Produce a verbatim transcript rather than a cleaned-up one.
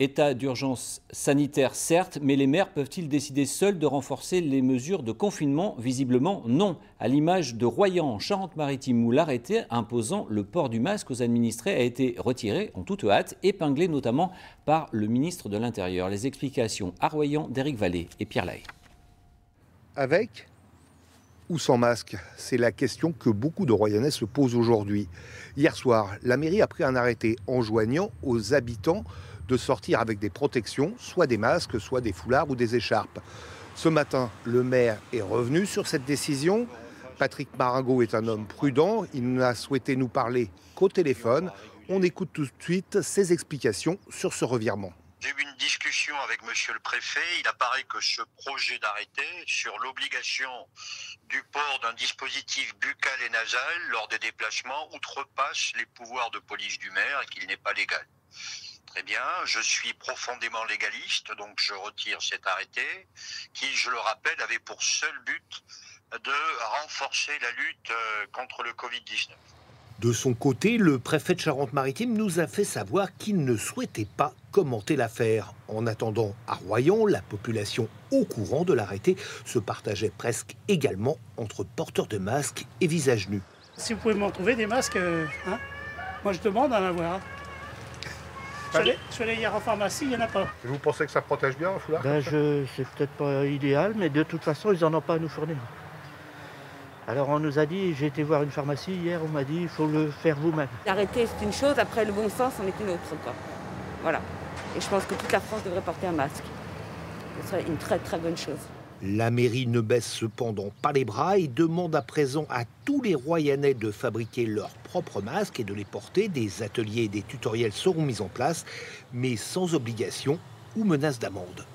État d'urgence sanitaire, certes, mais les maires peuvent-ils décider seuls de renforcer les mesures de confinement? Visiblement, non. À l'image de Royan, en Charente-Maritime, où l'arrêté imposant le port du masque aux administrés a été retiré en toute hâte, épinglé notamment par le ministre de l'Intérieur. Les explications à Royan d'Éric Vallée et Pierre Laye. Avec ou sans masque, c'est la question que beaucoup de Royanais se posent aujourd'hui. Hier soir, la mairie a pris un arrêté enjoignant aux habitants de sortir avec des protections, soit des masques, soit des foulards ou des écharpes. Ce matin, le maire est revenu sur cette décision. Patrick Marengo est un homme prudent, il n'a souhaité nous parler qu'au téléphone. On écoute tout de suite ses explications sur ce revirement. J'ai eu une discussion avec monsieur le préfet. Il apparaît que ce projet d'arrêté sur l'obligation du port d'un dispositif buccal et nasal lors des déplacements outrepasse les pouvoirs de police du maire et qu'il n'est pas légal. Très bien, je suis profondément légaliste, donc je retire cet arrêté qui, je le rappelle, avait pour seul but de renforcer la lutte contre le Covid dix-neuf. De son côté, le préfet de Charente-Maritime nous a fait savoir qu'il ne souhaitait pas commenter l'affaire. En attendant, à Royan, la population au courant de l'arrêté se partageait presque également entre porteurs de masques et visages nus. Si vous pouvez m'en trouver des masques, hein, moi je demande à en avoir. Je suis allé hier en pharmacie, il n'y en a pas. Et vous pensez que ça protège bien, un foulard? Ben je, c'est peut-être pas idéal, mais de toute façon, ils n'en ont pas à nous fournir. Alors on nous a dit, j'ai été voir une pharmacie hier, on m'a dit, il faut le faire vous-même. L'arrêté, c'est une chose, après le bon sens, on est une autre, quoi. Voilà. Et je pense que toute la France devrait porter un masque. Ce serait une très très bonne chose. La mairie ne baisse cependant pas les bras et demande à présent à tous les Royanais de fabriquer leurs propres masques et de les porter. Des ateliers et des tutoriels seront mis en place, mais sans obligation ou menace d'amende.